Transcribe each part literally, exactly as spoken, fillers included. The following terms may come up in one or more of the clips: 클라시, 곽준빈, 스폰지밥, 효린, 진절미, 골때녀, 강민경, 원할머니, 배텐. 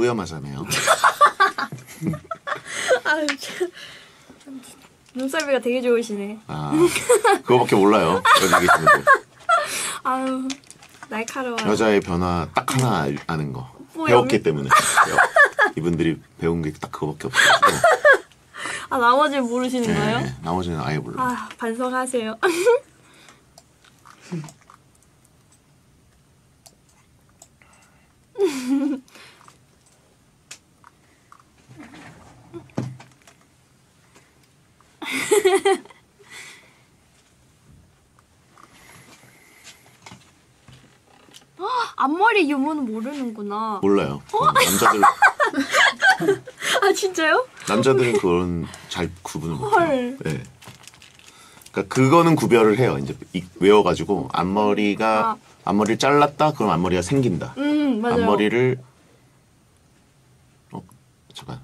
부염하잖아요. 아, 눈썰미가 되게 좋으시네. 아, 그거밖에 몰라요. 여기 계시는 아유, 날카로워. 여자의 변화 딱 하나 아는 거. 뽀염? 배웠기 때문에. 이분들이 배운 게 딱 그거밖에 없어서. 아, 나머지는 모르시는 네, 거예요? 네, 나머지는 아예 몰라요. 아, 반성하세요. 앞머리 유무는 모르는구나. 몰라요. 어? 남자들. 아, 진짜요? 남자들은 그건 잘 구분을 못해요. 네. 그러니까 그거는 구별을 해요. 이제 외워가지고 앞머리가 아. 앞머리를 잘랐다. 그럼 앞머리가 생긴다. 음, 맞아요. 앞머리를 어 잠깐.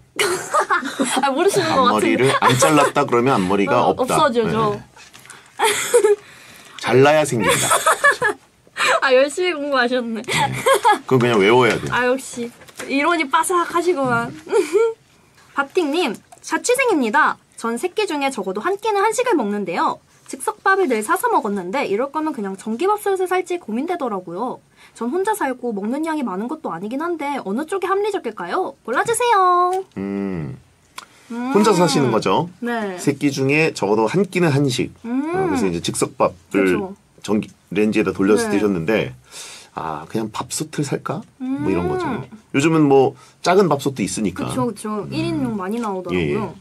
아, 모르시는 것 같은데. 앞머리를 안 잘랐다 그러면 앞머리가 어, 없다. 없어져죠. 네. 잘라야 생긴다. 그렇죠. 아, 열심히 공부하셨네. 네. 그건 그냥 외워야 돼요. 아, 역시 이론이 빠삭하시구만. 밥띵님, 자취생입니다. 전 세끼 중에 적어도 한 끼는 한식을 먹는데요. 즉석밥을 늘 사서 먹었는데 이럴 거면 그냥 전기밥솥을 살지 고민되더라고요. 전 혼자 살고 먹는 양이 많은 것도 아니긴 한데 어느 쪽이 합리적일까요? 골라주세요. 음, 음. 혼자 사시는 거죠? 네. 세끼 중에 적어도 한 끼는 한식. 음. 어, 그래서 이제 즉석밥을 그렇죠. 전기 렌지에다 돌려서 네. 드셨는데 아, 그냥 밥솥을 살까? 음. 뭐 이런 거죠. 요즘은 뭐 작은 밥솥도 있으니까. 그렇죠, 그렇죠. 음. 일 인용 많이 나오더라고요. 예, 예.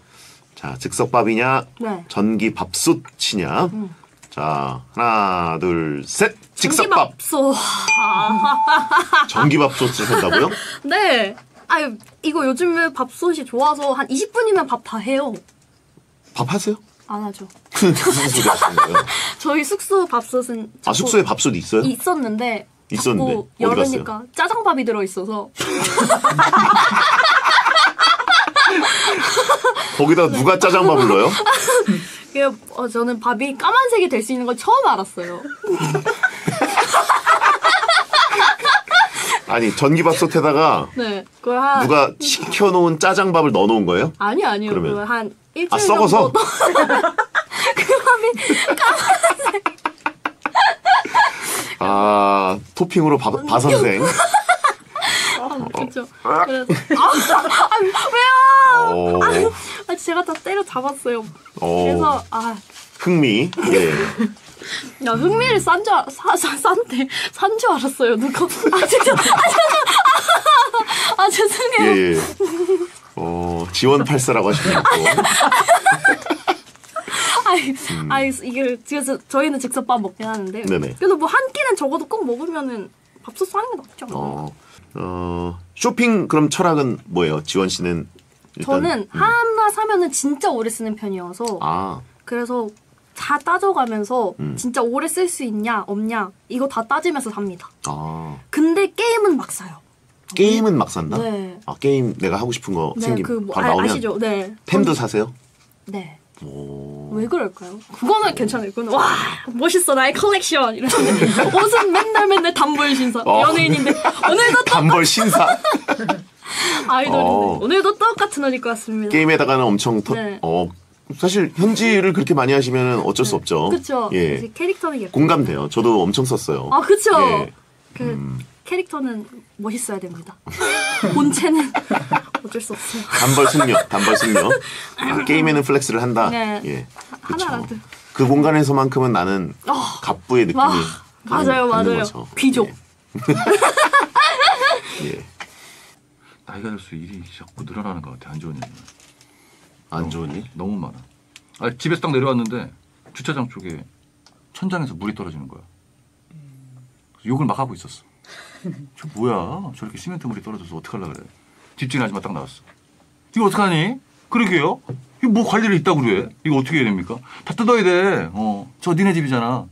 자, 즉석밥이냐, 네. 전기 밥솥이냐. 음. 자, 하나, 둘, 셋. 즉석밥. 전기밥솥. 전기밥솥을 산다고요? 네. 아, 이거 요즘에 밥솥이 좋아서 한 이십 분이면 밥 다 해요. 밥 하세요? 안 하죠. 무슨 소리 하시는 거예요? 저희 숙소 밥솥은. 아, 숙소에 밥솥 있어요? 있었는데. 있었는데. 열으니까 짜장밥이 들어있어서. 거기다 누가 짜장밥을 넣어요? 이게 어, 저는 밥이 까만색이 될 수 있는 걸 처음 알았어요. 아니, 전기밥솥에다가 네, 그걸 한... 누가 시켜놓은 짜장밥을 넣어놓은 거예요? 아니, 아니요. 그러면 그걸 한 일주일 아, 정도 썩어서? 그 밥이 까만색. 아, 토핑으로 바, 바선생. 그렇죠. 아, 그래서, 아, 아, 왜요? 아, 아, 제가 다 때려 잡았어요. 그래서 아 흥미. 예. 나 흥미를 싼 줄 싼데 산 줄 알았어요. 누가? 아, 진짜. 아, 아, 아, 죄송해요. 예, 예. 어, 지원 팔사라고 하시네요. 아이, 음. 아이, 이게 그래서 저희는 즉석밥 먹긴 하는데. 네네. 그래도 뭐 한 끼는 적어도 꼭 먹으면은 밥솥 사는 게 낫죠. 어. 어, 쇼핑 그럼 철학은 뭐예요? 지원 씨는 일단, 저는 음. 하나 사면은 진짜 오래 쓰는 편이어서 아. 그래서 다 따져가면서 음. 진짜 오래 쓸 수 있냐 없냐 이거 다 따지면서 삽니다. 아. 근데 게임은 막 사요. 게임은 막 산다? 네. 아, 게임 내가 하고 싶은 거 네, 생기면 그 뭐, 바로 아, 나오면 아시죠? 네. 템도 사세요? 네. 오. 왜 그럴까요? 그거는 오. 괜찮아요. 그거는 와 멋있어 나의 컬렉션 이러는데 옷은 맨날 맨날 단벌 신사 어. 연예인인데 오늘도 단벌 신사 아이돌인데 어. 오늘도 똑같은 옷 입고 왔습니다. 게임에다가는 엄청 터... 네. 어, 사실 현지를 그렇게 많이 하시면 어쩔 네. 수 없죠. 그렇죠. 예. 캐릭터는 예쁘죠. 공감돼요. 저도 엄청 썼어요. 아, 그렇죠. 예. 그 음. 캐릭터는 멋있어야 됩니다. 본체는 어쩔 수 없어요. 단벌 숙녀, 단벌 숙녀. 아, 게임에는 플렉스를 한다. 네. 예. 하나라도. 그 공간에서만큼은 나는 어. 갑부의 느낌이. 와, 맞아요, 맞아요. 거죠. 귀족. 예. 예. 나이가 들수록 일이 자꾸 늘어나는 것 같아. 안 좋은 일. 안 좋은 일? 너무 많아. 아, 집에서 딱 내려왔는데 주차장 쪽에 천장에서 물이 떨어지는 거야. 욕을 막 하고 있었어. 저 뭐야? 저렇게 시멘트 물이 떨어져서 어떡하려고 그래. 집주인 아줌마 딱 나왔어. 이거 어떡하니? 그러게요. 이거 뭐 관리를 있다고 그래. 이거 어떻게 해야 됩니까? 다 뜯어야 돼. 어. 저 니네 집이잖아.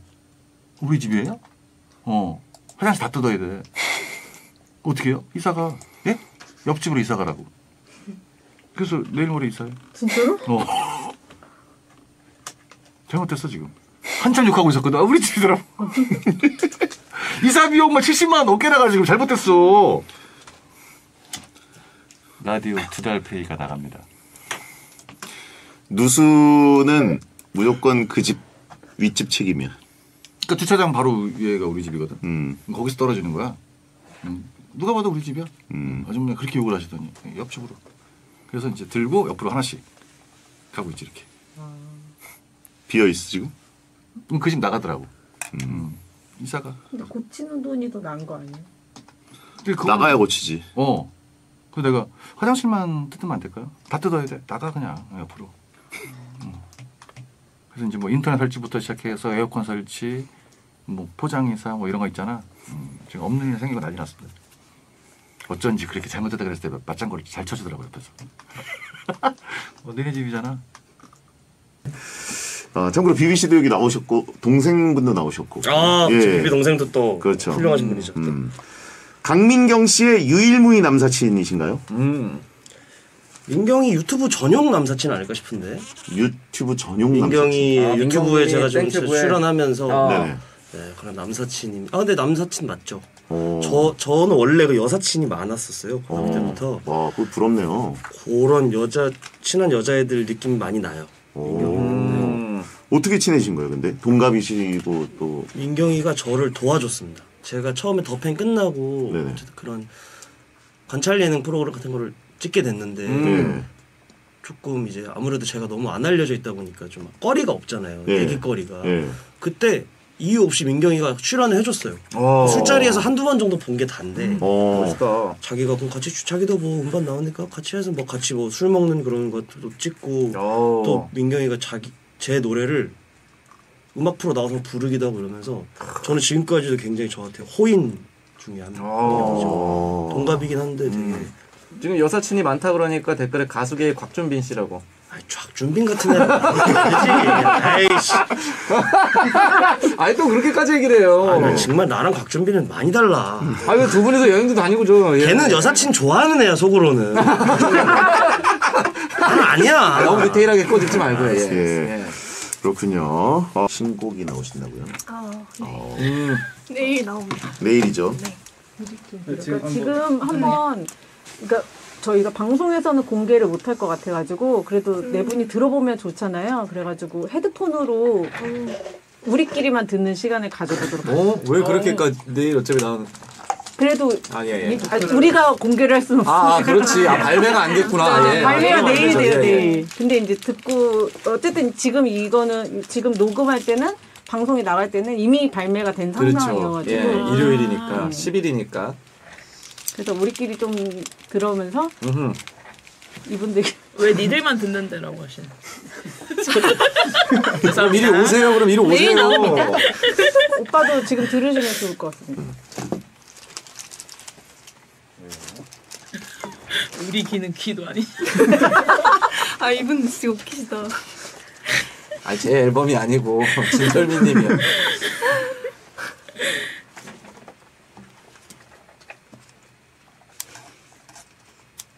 우리 집이에요? 어. 화장실 다 뜯어야 돼. 어떻게 해요? 이사가. 예? 옆집으로 이사가라고. 그래서 내일 모레 이사해. 진짜로? 어. 잘못됐어 지금. 한참 욕하고 있었거든. 아, 우리 집이더라고. 이사 비용만 칠십만 원 넘게 나가지고 잘못됐어. 라디오 두 달 페이가 나갑니다. 누수는 무조건 그 집 윗집 책임이야. 그러니까 주차장 바로 위에가 우리 집이거든. 음. 거기서 떨어지는 거야. 음. 누가 봐도 우리 집이야. 음. 아줌마가 그렇게 욕을 하시더니 옆집으로. 그래서 이제 들고 옆으로 하나씩 가고 있지 이렇게. 음. 비어 있어 지금? 그럼 그 집 나가더라고. 음. 음. 이사가. 근데 고치는 돈이 더 난 거 아니야? 나가야 고치지. 어. 그 내가 화장실만 뜯으면 안 될까요? 다 뜯어야 돼. 나가 그냥 옆으로. 음. 그래서 이제 뭐 인터넷 설치부터 시작해서 에어컨 설치, 뭐 포장이사 뭐 이런 거 있잖아. 음. 지금 없는 일이 생기고 난리 났습니다. 어쩐지 그렇게 잘못했다 그랬을 때 맞장구를 잘 쳐주더라고 옆에서. 어, 너네 집이잖아. 아, 참고로 비비씨도 여기 나오셨고 동생분도 나오셨고. 아, 예. 비비 동생도 또 그렇죠. 훌륭하신 분이죠. 음. 음. 강민경 씨의 유일무이 남사친이신가요? 음. 민경이 유튜브 전용 남사친 아닐까 싶은데. 유튜브 전용 민경이 남사친. 아, 유튜브에 제가 좀 출연하면서 어. 네. 네, 그런 남사친이. 아 근데 남사친 맞죠? 어. 저 저는 원래 그 여사친이 많았었어요. 고등학교 때부터. 와, 그거 부럽네요. 그런 여자 친한 여자애들 느낌 많이 나요. 민경이. 어떻게 친해진 거예요, 근데? 동갑이시고 또. 민경이가 저를 도와줬습니다. 제가 처음에 더팬 끝나고 네네. 그런 관찰 예능 프로그램 같은 거를 찍게 됐는데 음. 조금 이제 아무래도 제가 너무 안 알려져 있다 보니까 좀 거리가 없잖아요. 네. 얘기거리가. 네. 그때 이유 없이 민경이가 출연을 해줬어요. 오. 술자리에서 한두 번 정도 본 게 단데 멋있다. 자기가 그럼 같이 자기도 뭐 음반 나오니까 같이 해서 뭐 같이 뭐 술 먹는 그런 것도 찍고 오. 또 민경이가 자기 제 노래를 음악 프로 나와서 부르기도 하고 이러면서 저는 지금까지도 굉장히 저한테 호인 중에 한 명이죠. 동갑이긴 한데 되게 음. 지금 여사친이 많다 그러니까 댓글에 가수계의 곽준빈 씨라고. 아이, 곽준빈 같은 애. 아이씨. 아니 또 그렇게까지 얘기를 해요. 아니, 정말 나랑 곽준빈은 많이 달라. 아 왜 두 분이서 여행도 다니고 저. 얘. 걔는 여사친 좋아하는 애야 속으로는. 나는 아니야. 너무 디테일하게 꼬집지 말고. 예. 예. 예. 그렇군요. 어, 신곡이 나오신다고요? 아, 네. 어. 음. 내일 나옵니다. 내일이죠? 네. 그러니까 지금, 지금 한번 네. 그러니까 저희가 방송에서는 공개를 못할 것 같아가지고 그래도 음. 네 분이 들어보면 좋잖아요. 그래가지고 헤드폰으로 음. 우리끼리만 듣는 시간을 가져보도록 하겠습니다. 어? 왜 그렇게까지 내일 어차피 나는 그래도 아, 예, 예. 아니, 우리가 공개를 할 수는 없어. 아, 아 그렇지. 아, 발매가 안 됐구나. 아, 예. 발매가 내일 돼요. 내일. 근데 이제 듣고 어쨌든 지금 이거는 지금 녹음할 때는 방송에 나갈 때는 이미 발매가 된 그렇죠. 상황이어가지고 예. 아 일요일이니까 십 일이니까 그래서 우리끼리 좀 들어오면서 음흠. 이분들 왜 니들만 듣는데라고 하시는? 그래서 미리 오세요. 그럼 이리 오세요. 오빠도 지금 들으시면 좋을 것 같습니다. 우리 귀는 귀도 아니. 아 이분 진짜 웃기시다. 아 제 앨범이 아니고 진절미님이야.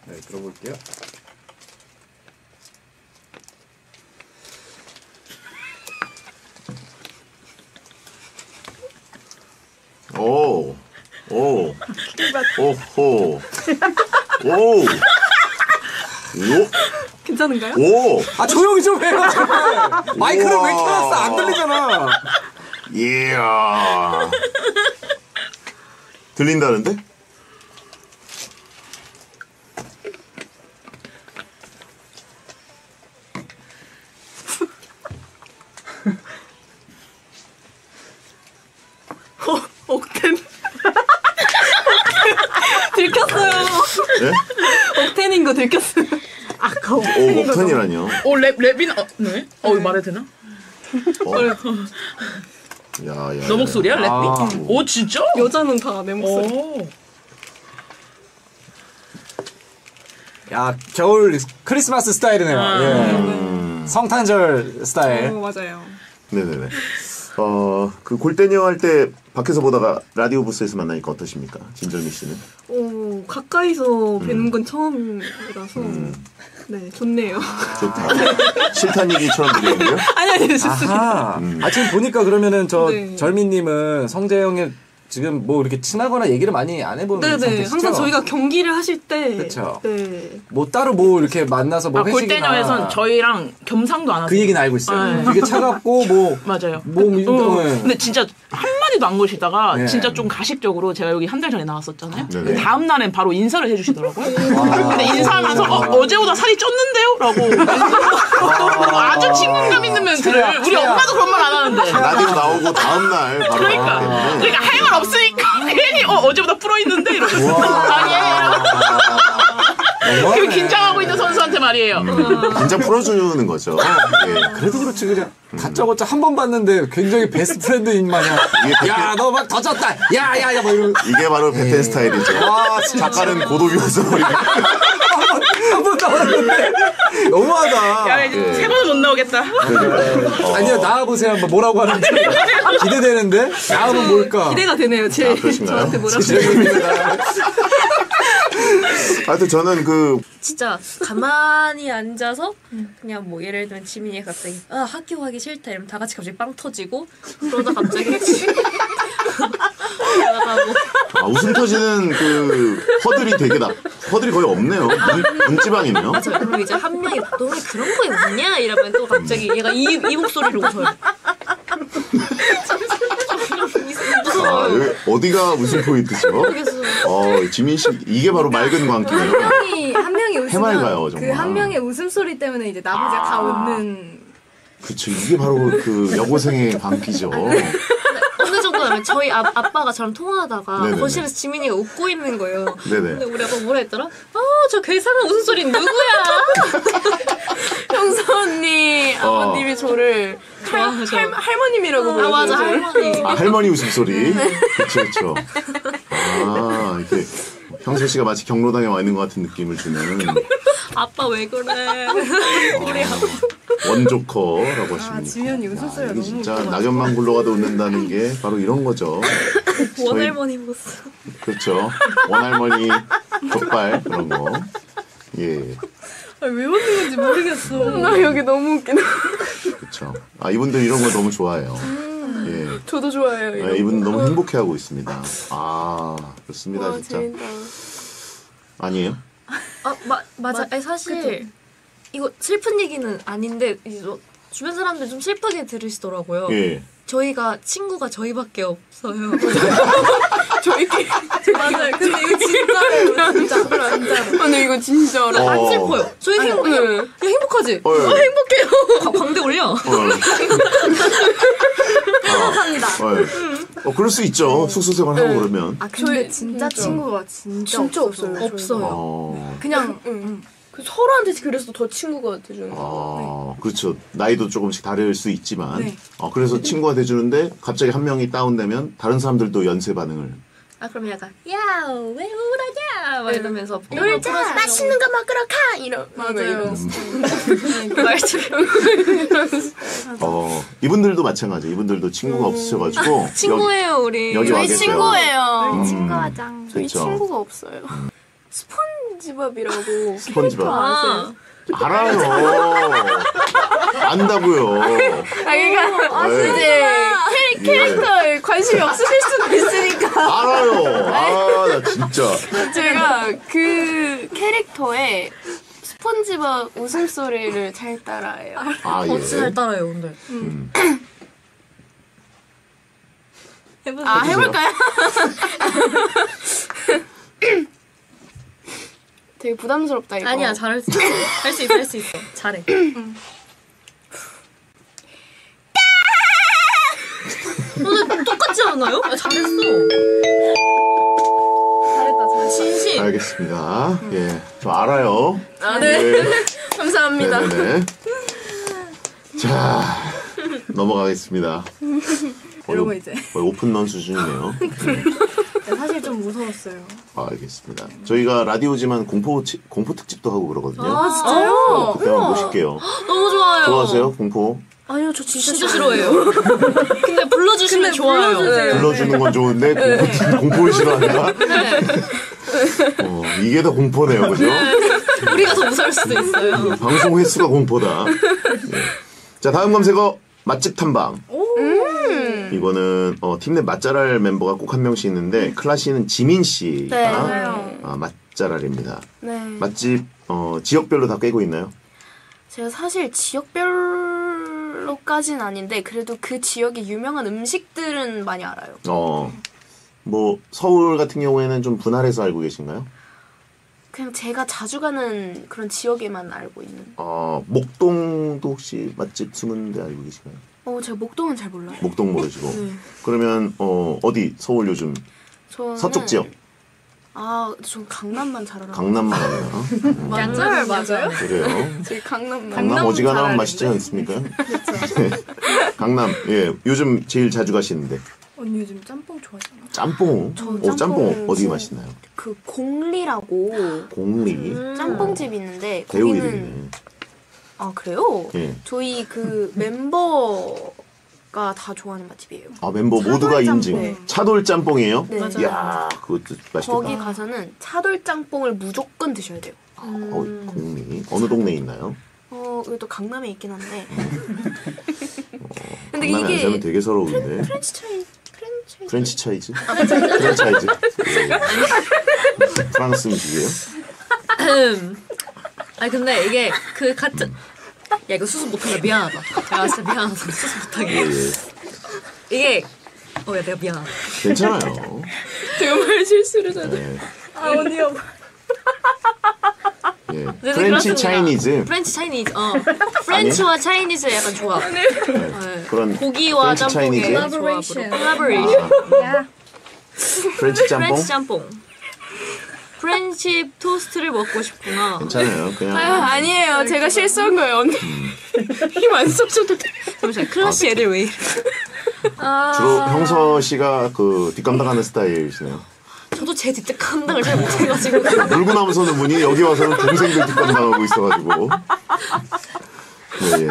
네 들어볼게요. 오, 오, 오호. 오! 오! 괜찮은가요? 오! 아 조용히 좀 해요! 마이크를 왜 켜놨어? 안 들리잖아! 이야! 들린다는데? 어, 억텐. 들켰어요. 네? 옥텐인 거 들켰어요. 아까 옥텐인 거. 오, 옥텐이라뇨. 오, 랩, 랩인, 어, 네? 어, 네. 말해도 되나? 어? 야, 야. 너 목소리야, 랩이? 아. 오, 진짜? 여자는 다 내 목소리. 오. 야, 겨울 크리스마스 스타일이네요. 아. 예. 음. 성탄절 스타일. 오, 맞아요. 네네네. 어, 그 골때녀 할 때 밖에서 보다가 라디오 부스에서 만나니까 어떠십니까? 진절미 씨는? 오, 가까이서 음. 뵙는 건 처음이라서 음. 네, 좋네요. 좋다. 싫다는 얘기처럼 들리는데요? 아니, 아니, 좋습니다. 음. 아, 지금 보니까 그러면은 저 네. 절미님은 성재형의 지금 뭐 이렇게 친하거나 얘기를 많이 안 해보는 네네, 상태시죠? 항상 저희가 경기를 하실 때 그렇죠. 네. 뭐 따로 뭐 이렇게 만나서 뭐 아, 회식이나 골때녀에선 저희랑 겸상도 안 하죠. 그 얘기는 알고 있어요. 네. 되게 차갑고 뭐 맞아요. 뭐 어, 근데 진짜 한마디도 안 거시다가 네. 진짜 좀 가식적으로 제가 여기 한 달 전에 나왔었잖아요. 네. 그 다음 날엔 바로 인사를 해주시더라고요. 아, 근데 인사하면서 아, 어, 어제보다 살이 쪘는데요? 라고 아, 아주 친근감 있는 멘트를 차야, 우리 차야. 엄마도 그런 말 안 하는데 나도 나오고 다음 날 바로 그러니까 그러니까 할 말 없으니까 괜히 어, 어제보다 불어있는데 이러면서 아니에요. 그 긴장하고 있는 선수한테 말이에요. 음, 긴장 풀어주는 거죠. 예. 그래도 그렇지 그냥 다짜고짜 한 번 봤는데 굉장히 베스트 프렌드인 마냥 야 너 막 더 졌다 야야야 막 이런 이게 바로 베텐 스타일이죠. 아, 작가는 고도비어서 한 번 나왔는데 너무하다. 야 이제 네. 세 번은 못 나오겠다. 어. 아니야 나와보세요 한번 뭐라고 하는지 기대되는데 다음은 뭘까? 기대가 되네요. 제 아, 저한테 뭐라고 하는지. 하여튼 저는 그 진짜 가만히 앉아서 그냥 뭐 예를 들면 지민이가 갑자기 아 학교 가기 싫다 이러면 다 같이 갑자기 빵 터지고 그러다 갑자기 아, 웃음 터지는 그 허들이 되게 나 허들이 거의 없네요. 눈지방이네요. 그럼 이제 한 명이 너네 그런 거에 웃냐 이러면 또 갑자기 얘가 이, 이 목소리로 웃어요. 아, 여기 어디가 웃음 포인트죠? 어, 지민 씨 이게 바로 맑은 광기예요. 한 명이 한 명이 웃으면 그 한 명의 웃음 소리 때문에 이제 나머지가 아, 다 웃는. 그렇죠. 이게 바로 그 여고생의 광기죠. 어느 정도면 저희 아, 아빠가 저랑 통화하다가 네네네. 거실에서 지민이가 웃고 있는 거예요. 네네. 근데 우리 아빠 뭐라 했더라? 아, 저 괴상한 웃음소리 누구야? 형수 언니, 어. 아버님이 저를 할, 할, 할머님이라고 부르는 아, 맞아, 할머니. 아, 할머니 웃음소리? 그쵸, 그쵸. 아, 이렇게 형수 씨가 마치 경로당에 와 있는 것 같은 느낌을 주는 아빠 왜 그래? 우리 아빠. 원조커라고 하십니다. 아, 지면이 웃었어요. 이게 진짜 낙엽만 굴러가도 웃는다는 게 바로 이런 거죠. 원할머니 모습. 그렇죠. 원할머니 족발 그런 거. 예. 아, 왜 웃는 건지 모르겠어. 나 여기 너무 웃기네. 그렇죠. 아 이분들 이런 거 너무 좋아해요. 음, 예. 저도 좋아해요. 아, 이분 너무 행복해하고 있습니다. 아 그렇습니다. 와, 진짜. 재밌다. 아니에요? 아 마, 맞아. 아니, 사실. 그쵸? 이거 슬픈 얘기는 아닌데 주변 사람들 좀 슬프게 들으시더라고요. 예. 저희가 친구가 저희밖에 없어요. 저희끼리 맞아요. 근데 이거 진짜예요. 진짜. 진짜. 근데 이거 진짜 어. 안 슬퍼요. 저희 행복해요. 네. 야, 행복하지? 어, 어, 행복해요. 가, 광대 올려. 어. 행복합니다. 어. 음. 어, 그럴 수 있죠. 어. 숙소 생활 하고 네. 그러면. 아, 근데 진짜, 진짜 친구가 진짜, 진짜 없어요. 없어요. 없어요. 어. 그냥. 음, 음. 서로한테 그래서 더 친구가 돼주는 거예요. 아, 네. 그렇죠. 나이도 조금씩 다를 수 있지만 네. 어, 그래서 친구가 돼주는데 갑자기 한 명이 다운되면 다른 사람들도 연쇄 반응을 아 그럼 약간 야 왜 우울하냐 막 이러면서 네. 놀자 어, 맛있는 거 먹으러 가 이런 맞아요. 말처럼 어 이분들도 마찬가지. 이분들도 친구가 없으셔가지고 친구예요 우리. 여기 저희 와겠어요. 친구예요. 우리 음, 친구하장. 저희 그렇죠. 친구가 없어요. 스폰지밥이라고 스폰지밥 아, 알아요. 안다고요. 아 그러니까 아, 이제 캐릭, 캐릭터에 관심이 없으실 수도 있으니까 알아요. 아 나 진짜 제가 그 캐릭터에 스폰지밥 웃음소리를 잘 따라해요. 아, 예. 어찌 잘 따라해요 근데 음. 해보세요. 아 해볼까요? 되게 부담스럽다 이거. 아니야 잘할 수 있어. 할 수 있어 할 수 있어. 잘해. 응. 너네 똑같지 않아요? 야, 잘했어. 잘했다 잘했다. 진심. 알겠습니다. 응. 예, 저 알아요. 아 네. 네. 감사합니다. 네네네. 자 넘어가겠습니다. 이러고 이제. 거의 오픈런 수준이네요. 네. 사실 좀 무서웠어요. 아, 알겠습니다. 저희가 라디오지만 공포, 공포 특집도 하고 그러거든요. 아, 진짜요? 어, 그때 한번 모실게요. 너무 좋아요. 좋아하세요? 공포? 아니요, 저 진짜, 진짜 싫어해요. 근데 불러주시면 근데 좋아요. 불러주세요. 불러주는 건 좋은데 네. 공포, 공포를 싫어한다? 네. 어, 이게 더 공포네요, 그죠? 네. 우리가 더 무서울 수도 있어요. 방송 횟수가 공포다. 네. 자, 다음 검색어 맛집 탐방. 오. 음. 음. 이거는 어, 팀 내 맛잘알 멤버가 꼭 한 명씩 있는데 클라시는 지민 씨가 네. 아, 맛잘알입니다. 네. 맛집 어, 지역별로 다 꿰고 있나요? 제가 사실 지역별로까지는 아닌데 그래도 그 지역의 유명한 음식들은 많이 알아요. 어, 뭐 서울 같은 경우에는 좀 분할해서 알고 계신가요? 그냥 제가 자주 가는 그런 지역에만 알고 있는. 어, 목동도 혹시 맛집 숨은 데 알고 계신가요? 어, 제가 목동은 잘 몰라요. 목동 모르시고. 네. 그러면 어, 어디 서울 요즘? 저는... 서쪽 지역? 아, 전 강남만 잘 알아요. 강남만 알아요? 맞아요, 맞아요. 그래요? 저희 강남만. 강남 어지간하면 맛있지 않습니까? 그렇죠. 네. 강남, 예, 요즘 제일 자주 가시는데. 언니 요즘 짬뽕 좋아하잖아. 짬뽕? 저 짬뽕, 어, 짬뽕 어디 맛있나요? 그 공리라고. 공리? 음. 짬뽕집 있는데 배우 거기는... 이름이네. 아 그래요? 예. 저희 그 멤버가 다 좋아하는 맛집이에요. 아 멤버 모두가 짬뽕. 인증. 네. 차돌 짬뽕이에요? 네. 맞아요. 이야 그것도 맛있겠다. 거기 가서는 차돌 짬뽕을 무조건 드셔야 돼요. 음. 어, 공리. 어느 동네에 있나요? 어 이것도 강남에 있긴 한데. 어, 근데 강남에 이게 안 살면 되게 서러운데. 프렌치 차이. 프렌치 차이즈? 아, 프랜차이즈? 프랑스 음식이에요? 아니 근데 이게 그 같은 야 이거 수습 못한다 미안하다 야 진짜 미안하다 수습 못하게 예, 예. 이게 어 야 내가 미안하다 괜찮아요 정말 실수를 저도 네. 아 언니 여보 예. 프렌치 차이니즈 프렌치 차이니즈 어 프렌치와 차이니즈 약간 조합 네. 네. 그런 고기와 짬뽕의 콜라보레이션 콜라보레이션 아. 프렌치 짬뽕 프렌치 짬뽕 프렌치 토스트를 먹고 싶구나 괜찮아요 그냥 아유, 아니에요 제가 실수한 거예요 언니 힘 안 썩셔도 돼 잠시만 클라시 애들 왜 이래 아. 주로 형서 씨가 그 뒷감당하는 스타일이시네요 저도 제 뒷감당을 잘 못해가지고 물고 나면 서는 분이 여기 와서는 동생들 뒷감당하고 있어가지고 예, 예.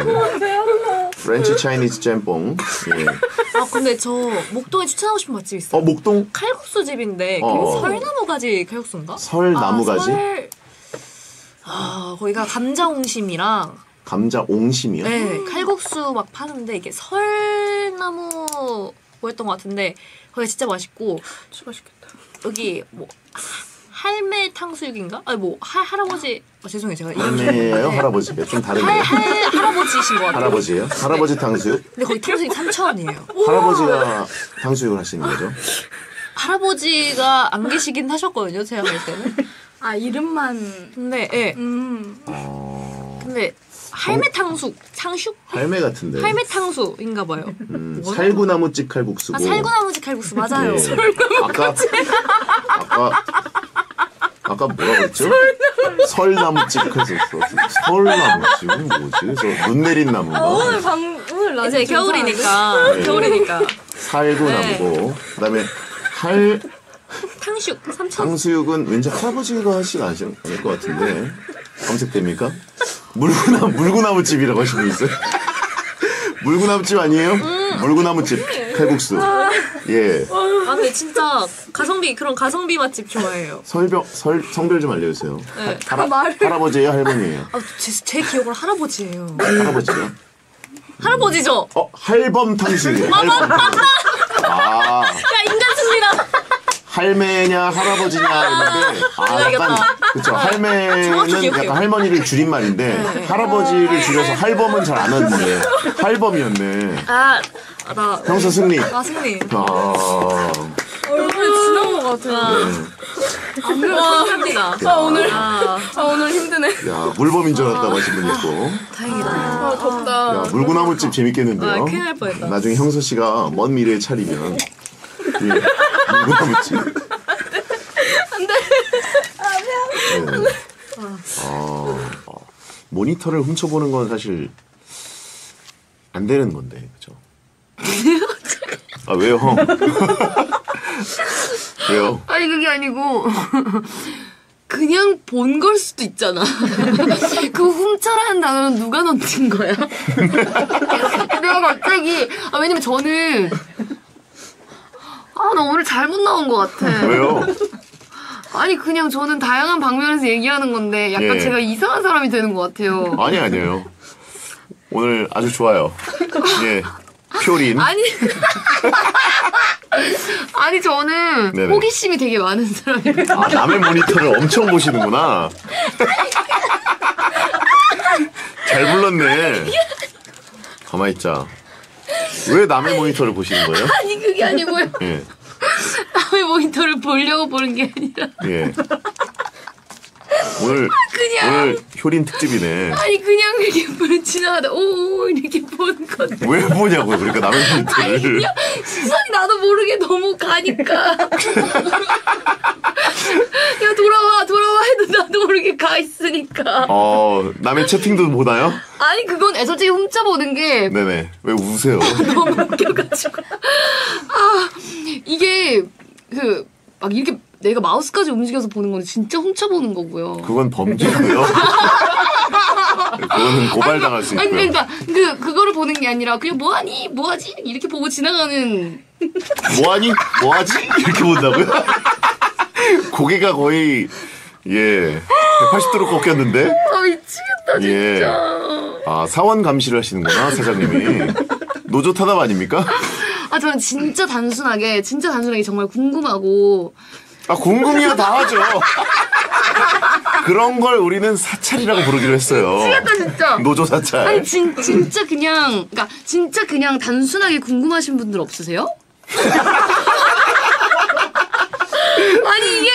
프렌치 차이니즈 짬뽕 예. 아 근데 저 목동에 추천하고 싶은 맛집 있어요 어 목동? 칼국수 집인데 어. 설나무가지 칼국수인가? 설나무가지? 아, 설... 아 거기가 감자옹심이랑 감자옹심이요? 네 칼국수 막 파는데 이게 설나무 뭐였던 것 같은데 거기가 진짜 맛있고 진짜 맛있겠다 여기 뭐 할매 탕수육인가? 아니 뭐 할 할아버지 아, 죄송해요 제가 할매예요 할아버지예요 좀 다른데 할, 할 할아버지신 것 같아요 할아버지예요? 할아버지 네. 탕수육? 근데 거기 탕수육이 삼천 원이에요 할아버지가 탕수육을 하시는 거죠? 할아버지가 안 계시긴 하셨거든요 제가 볼 때는 아 이름만 근데 예 음. 어... 근데 할매 탕수, 탕슈? 할매 같은데. 할매 탕수인가 봐요. 음, 살구나무집 칼국수고. 아, 살구나무집 칼국수 맞아요. 네. 아까 아까 아까 뭐라고 했죠? 설나무집 칼국수. 설나무집은 뭐지? 저 눈 내린 나무가. 아, 오늘 방 오늘 낮에 이제 겨울이니까. 네. 겨울이니까. 살구나무고. 네. 그다음에 할 탕수육 삼천. 탕수육은 왠지 할아버지가 하시지 않을 것 같은데 검색됩니까? 물구나, 물구나무집이라고 하신 분 있어요? 물구나무집 아니에요? 음. 물구나무집 칼국수. 아. 예. 아, 근데 진짜 가성비, 그런 가성비 맛집 좋아해요. 설병, 설, 성별 좀 알려주세요. 네. 하, 할아, 말... 할아버지예요? 할머니예요? 아, 제, 제 기억으로 할아버지예요. 할아버지요? 할아버지죠? 어, 할범 탕수육이에요. 할범 탕수육. 아. 야, 인간 승리다. 할매냐 할아버지냐 있는데 아 약간 그쵸 할매는 약간 할머니를 줄인 말인데 네. 할아버지를 줄여서 할범은 잘 안 하는데 할범이었네. 아 나 형사 승리. 나 승리. 아 얼굴이 지나온 것 같아. 안 보입니다. 아 오늘 아 오늘 힘드네. 야 물범인 줄 알았다고 하신 분 있고. 다행이다. 아 덥다. 야 물구나무집 재밌겠는데요. 큰일 날 뻔했다. 나중에 형사 씨가 먼 미래에 차리면. 물구나무집 안돼 안돼 모니터를 훔쳐보는 건 사실 안 되는 건데 그죠? 아 왜요? 왜요? 아니 그게 아니고 그냥 본 걸 수도 있잖아. 그 훔쳐라는 단어는 누가 넣은 거야? 내가 갑자기 아 왜냐면 저는 아, 나 오늘 잘못 나온 것 같아. 왜요? 아니, 그냥 저는 다양한 방면에서 얘기하는 건데 약간 예. 제가 이상한 사람이 되는 것 같아요. 아니, 아니에요. 오늘 아주 좋아요. 예. 효린. 아니. 아니 저는 네네. 호기심이 되게 많은 사람이에요. 아, 남의 모니터를 엄청 보시는구나. 잘 불렀네. 가만히 있자. 왜 남의 모니터를 보시는 거예요? 아니 그게 아니고요. 예. 남의 모니터를 보려고 보는 게 아니라. 예. 오늘, 아, 오늘 효린 특집이네. 아니 그냥 이렇게 지나가다 오오 이렇게 보는 건데 왜 보냐고요. 그러니까 남의 모니터를. 아니 그냥 시선이 나도 모르게 너무 가니까. 야 돌아와 돌아와 해도 나도 모르게 가 있으니까. 어 남의 채팅도 보나요? 아니 그건 솔직히 훔쳐보는 게. 네네. 왜 우세요? 너무 웃겨가지고. 아 이게 그 막 이렇게 내가 마우스까지 움직여서 보는 건 진짜 훔쳐보는 거고요. 그건 범죄고요. 그거는 고발당할 수 있고요. 아니 그러니까 그 그거를 보는 게 아니라 그냥 뭐하니 뭐하지 이렇게 보고 지나가는. 뭐하니 뭐하지 이렇게 본다고요? 고개가 거의 예 백팔십 도로 꺾였는데. 아 미치겠다 진짜. 예. 아 사원 감시를 하시는구나 사장님이. 노조 탄압 아닙니까? 아 저는 진짜 단순하게 진짜 단순하게 정말 궁금하고. 아 궁금해요 다 하죠. 그런 걸 우리는 사찰이라고 부르기로 했어요. 진짜 진짜. 노조 사찰. 아니 진, 진짜 그냥 그러니까 진짜 그냥 단순하게 궁금하신 분들 없으세요? 아니 이게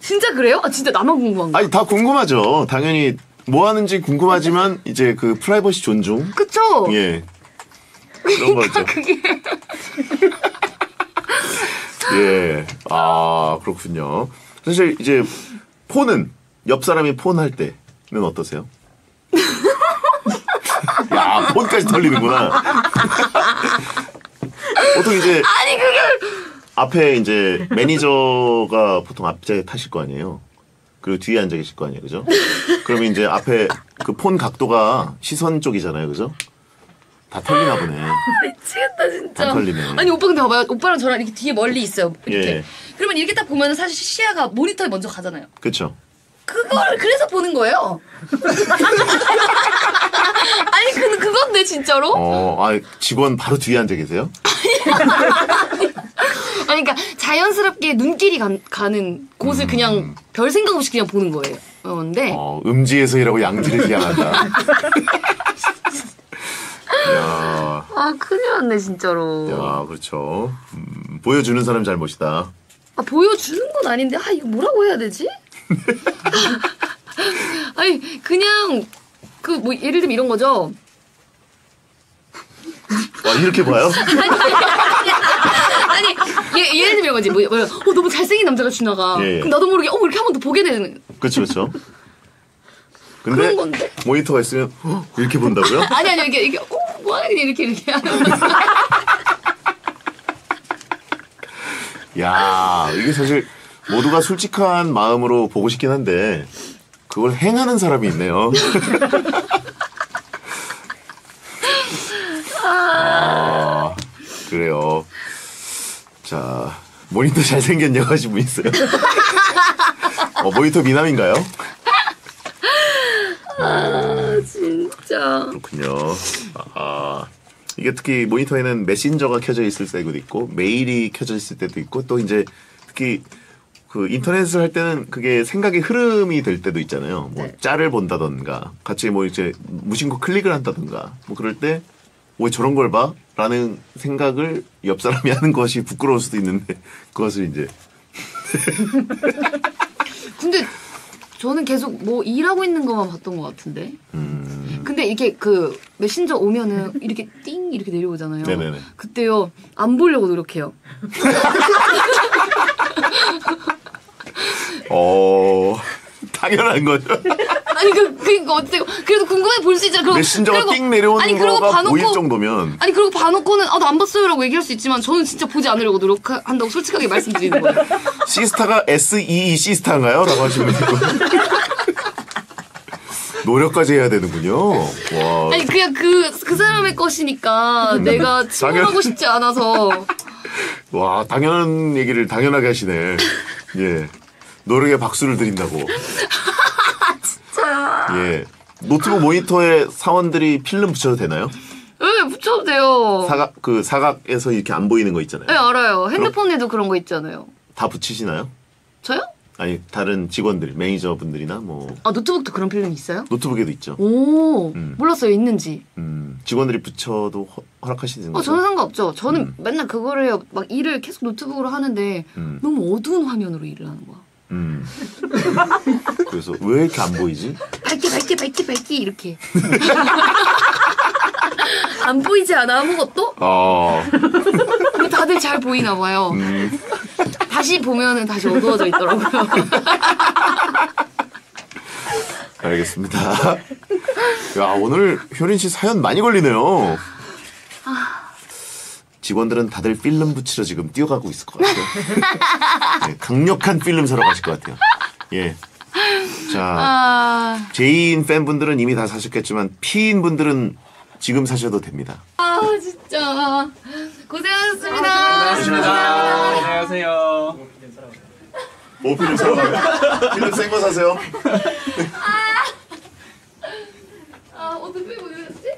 진짜 그래요? 아 진짜 나만 궁금한가? 아니 다 궁금하죠. 당연히 뭐 하는지 궁금하지만 이제 그 프라이버시 존중. 그쵸? 예. 그런 그러니까 거죠. 그게. 예. 아, 그렇군요. 사실, 이제, 폰은, 옆 사람이 폰 할 때는 어떠세요? 야, 폰까지 털리는구나. 보통 이제, 아니, 그걸... 앞에 이제 매니저가 보통 앞자리에 타실 거 아니에요? 그리고 뒤에 앉아 계실 거 아니에요? 그죠? 그러면 이제 앞에 그 폰 각도가 시선 쪽이잖아요? 그죠? 다 털리나 보네. 미치겠다 진짜. 다 털리네. 아니 오빠 근데 봐봐요. 오빠랑 저랑 이렇게 뒤에 멀리 있어요. 이렇게. 예. 그러면 이렇게 딱 보면 사실 시야가 모니터에 먼저 가잖아요. 그렇죠. 그걸 그래서 보는 거예요. 아니 그, 그건데 진짜로? 어, 아 직원 바로 뒤에 앉아 계세요? 아니 그러니까 자연스럽게 눈길이 가, 가는 곳을 음. 그냥 별 생각 없이 그냥 보는 거예요. 그런데 어, 음지에서 일하고 양지를 지향한다. 야. 아 큰일 났네 진짜로. 야 그렇죠. 음, 보여주는 사람 잘못이다. 아 보여주는 건 아닌데 아 이거 뭐라고 해야 되지? 아니 그냥 그 뭐 예를 들면 이런 거죠. 와 이렇게 봐요? 아니, 아니, 아니 예, 예를 들면 이런 거지. 뭐, 뭐 어, 너무 잘생긴 남자가 지나가. 예, 예. 그럼 나도 모르게 어 이렇게 한 번 더 보게 되는. 그렇죠 그렇죠. 근데 건데? 모니터가 있으면 허, 이렇게 본다고요? 아니 아니 이렇게 이렇게 어, 뭐하냐 이렇게 이렇게 하는 거죠. 야 이게 사실 모두가 솔직한 마음으로 보고 싶긴 한데 그걸 행하는 사람이 있네요. 아 그래요. 자 모니터 잘생겼냐고 하신 분 있어요? 어, 모니터 미남인가요? 아 진짜 그렇군요. 아 이게 특히 모니터에는 메신저가 켜져 있을 때도 있고 메일이 켜져 있을 때도 있고 또 이제 특히 그 인터넷을 할 때는 그게 생각의 흐름이 될 때도 있잖아요. 뭐 네. 짤을 본다던가 같이 뭐 이제 무심코 클릭을 한다던가 뭐 그럴 때 왜 저런 걸 봐? 라는 생각을 옆 사람이 하는 것이 부끄러울 수도 있는데 그것을 이제 근데 저는 계속 뭐 일하고 있는 것만 봤던 것 같은데. 음... 근데 이렇게 그 메신저 오면은 이렇게 띵 이렇게 내려오잖아요. 네네네. 그때요 안 보려고 노력해요. 어 당연한 거죠. 아니 그 그러니까 어때 그래도 궁금해 볼 수 있잖아. 메신저가 그리고, 띵 내려오는 아니, 거가 보일 정도면. 아니 그리고 봐놓고는 아, 나 안 봤어요라고 얘기할 수 있지만 저는 진짜 보지 않으려고 노력한다고 솔직하게 말씀드리는 거예요. 시스타가 에스 이 이 시스타인가요? 라고 하시면 되고 노력까지 해야 되는군요. 와. 아니 그냥 그, 그 사람의 것이니까 내가 침몰하고 싶지 않아서. 와 당연한 얘기를 당연하게 하시네. 예 노력에 박수를 드린다고. 진짜. 예 노트북 모니터에 사원들이 필름 붙여도 되나요? 네, 붙여도 돼요. 그래요. 사각, 그 사각에서 이렇게 안 보이는 거 있잖아요. 네, 알아요. 핸드폰에도 그런 거 있잖아요. 다 붙이시나요? 저요? 아니, 다른 직원들, 매니저분들이나 뭐. 아, 노트북도 그런 필름이 있어요? 노트북에도 있죠. 오, 음. 몰랐어요, 있는지. 음, 직원들이 붙여도 허, 허락하시는 거죠? 어, 저는 상관없죠. 저는 음. 맨날 그거를 막 일을 계속 노트북으로 하는데 음. 너무 어두운 화면으로 일을 하는 거야. 음. 그래서 왜 이렇게 안 보이지? 밝게, 밝게, 밝게, 밝게, 이렇게. 안 보이지 않아, 아무것도? 어. 다들 잘 보이나 봐요. 음. 다시 보면은 다시 어두워져 있더라고요. 알겠습니다. 야, 오늘 효린 씨 사연 많이 걸리네요. 직원들은 다들 필름 붙이러 지금 뛰어가고 있을 것 같아요. 네, 강력한 필름 사러 가실 것 같아요. 예. 자, 아... 제이인 팬분들은 이미 다 사셨겠지만 피인분들은 지금 사셔도 됩니다. 아, 진짜. 고생하셨습니다. 고생하셨습니다. 안녕하세요. 뭐 필름 사러 가요? 필름 센 거 사세요. 아, 아 어떻게 보셨지?